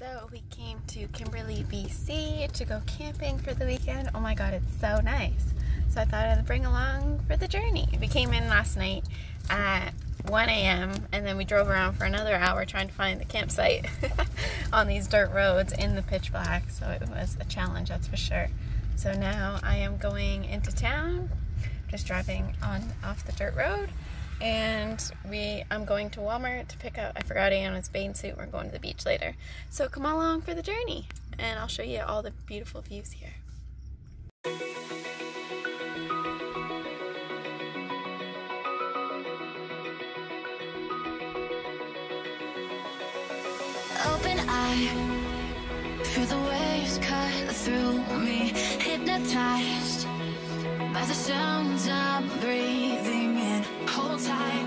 So we came to Kimberley, BC to go camping for the weekend. Oh my god, it's so nice. So I thought I'd bring along for the journey. We came in last night at 1 a.m. and then we drove around for another hour trying to find the campsite on these dirt roads in the pitch black. So it was a challenge, that's for sure. So now I am going into town, just driving off the dirt road. And I'm going to Walmart to pick up, I forgot Anna's bathing suit, we're going to the beach later. So come along for the journey and I'll show you all the beautiful views here. Open eye, feel the waves cut through me, hypnotized by the sounds I'm breathing in. Hold tight,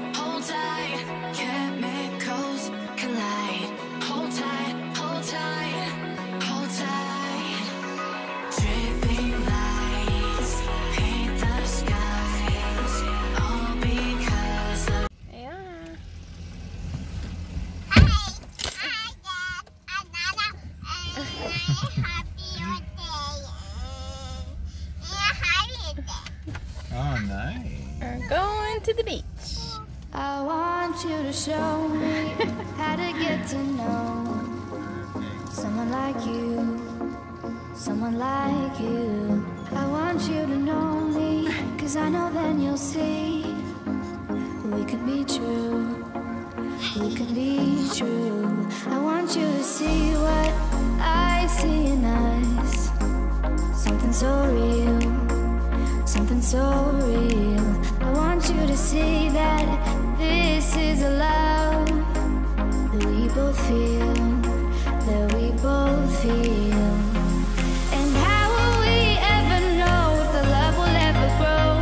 chemicals collide. Hold tight, hold tight, hold tight. Dripping lights paint the skies, all because of... Yeah. Oh, nice. We're going to the beach. I want you to show me how to get to know someone like you, someone like you. I want you to know me, cause I know then you'll see we could be true, we could be true. I want you to see what I see in us, something so real, something so real. I want you to see that this is a love that we both feel, that we both feel. And how will we ever know if the love will ever grow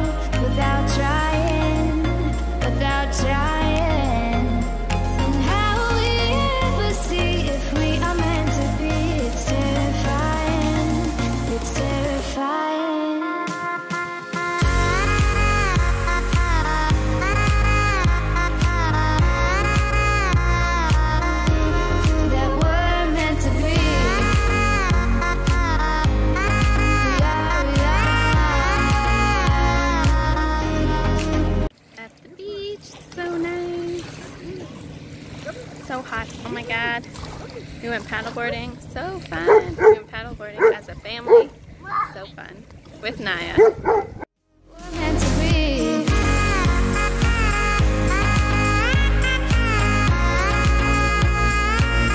without trying, without trying? And how will we ever see if we are meant to be? It's terrifying, it's terrifying. So hot, oh my god. We went paddleboarding, so fun. We went paddleboarding as a family, so fun. With Naya. It's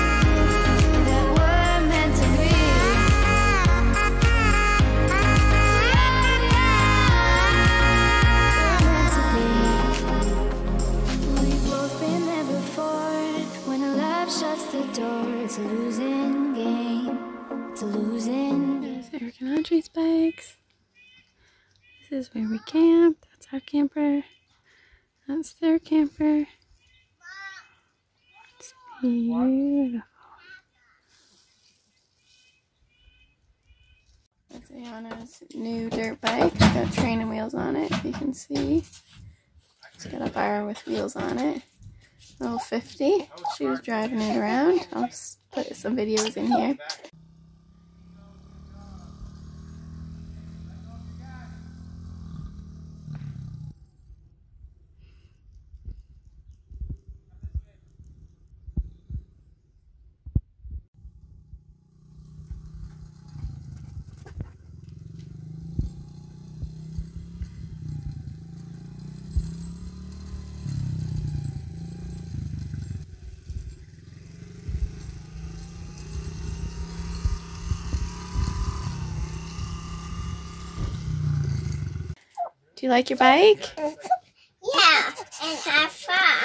a losing game. It's a losing game. There's Eric and Audrey's bikes. This is where we camp. That's our camper. That's their camper. It's beautiful. That's Ayana's new dirt bike. It's got training wheels on it, if you can see. It's got a bar with wheels on it. Little 50. She was driving it around. I'll put some videos in here. Do you like your bike? Yeah, and I fall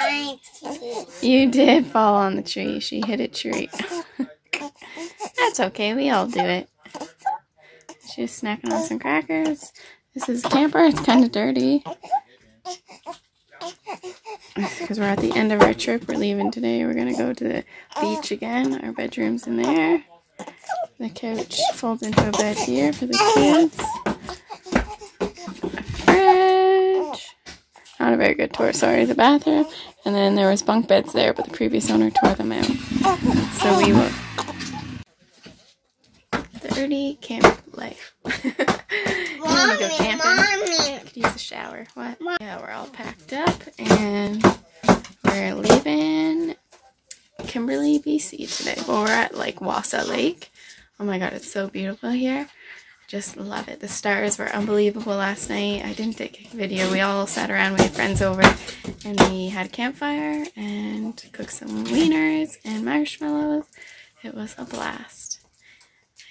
on the tree. You did fall on the tree. She hit a tree. That's okay. We all do it. She was snacking on some crackers. This is camper. It's kind of dirty. Because we're at the end of our trip. We're leaving today. We're going to go to the beach again. Our bedroom's in there. The couch folds into a bed here for the kids. Not a very good tour, sorry, the bathroom. And then there was bunk beds there, but the previous owner tore them out. So we will Pretty camp life. Mommy, go camping. Mommy. Use a shower. What? Mommy. Yeah, we're all packed up and we're leaving Kimberley, BC today. Well, we're at like Wasa Lake. Oh my god, it's so beautiful here. Just love it. The stars were unbelievable last night. I didn't take a video. We all sat around. We had friends over and we had a campfire and cooked some wieners and marshmallows. It was a blast.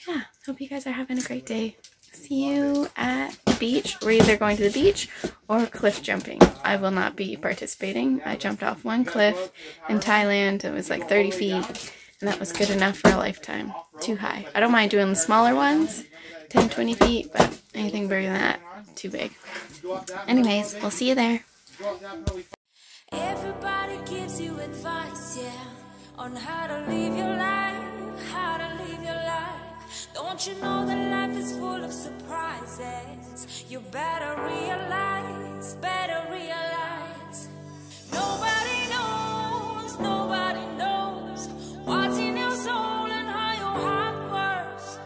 Yeah, hope you guys are having a great day. See you at the beach. We're either going to the beach or cliff jumping. I will not be participating. I jumped off one cliff in Thailand. It was like 30 feet, and that was good enough for a lifetime. Too high. I don't mind doing the smaller ones, 10, 20 feet, but anything bigger than that, too big. Anyways, we'll see you there. Everybody gives you advice, yeah, on how to live your life, how to live your life. Don't you know that life is full of surprises? You better realize, nobody knows, nobody knows what's in your soul and how your heart works.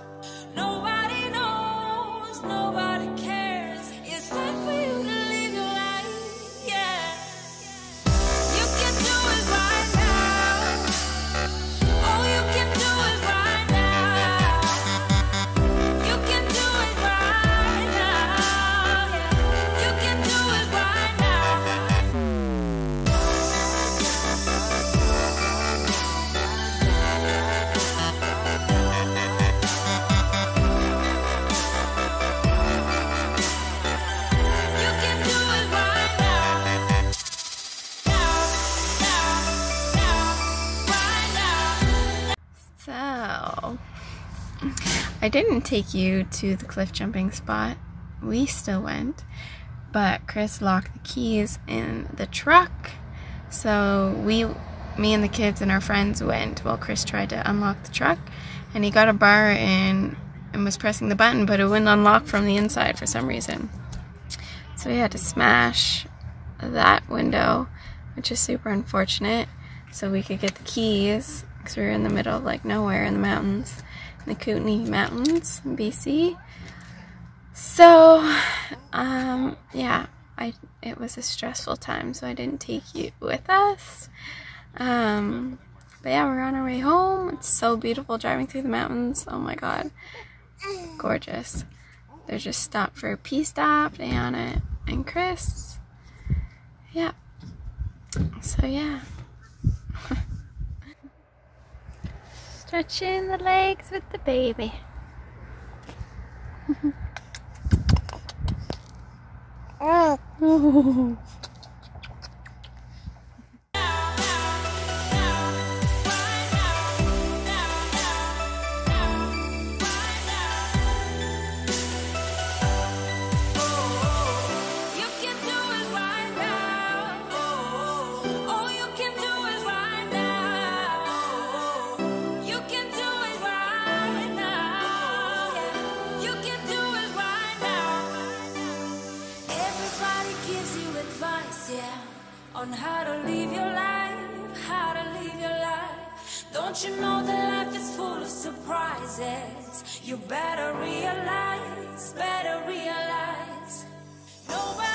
Nobody knows, nobody cares. It's time for you to live your life, yeah. You can do it right now. Oh, you can do it right now. I didn't take you to the cliff jumping spot. We still went, but Chris locked the keys in the truck, so me and the kids and our friends went while Chris tried to unlock the truck, and he got a bar in and was pressing the button, but it wouldn't unlock from the inside for some reason. So we had to smash that window, which is super unfortunate, so we could get the keys, because we were in the middle of like nowhere in the mountains. The Kootenay Mountains in BC. So yeah, it was a stressful time, so I didn't take you with us, but yeah, we're on our way home. It's so beautiful driving through the mountains. Oh my god, gorgeous. They're just stopped for a pee stop, Diana and Chris. Yeah, so yeah. Stretching the legs with the baby. Oh. On how to live your life, how to live your life. Don't you know that life is full of surprises? You better realize, better realize. Nobody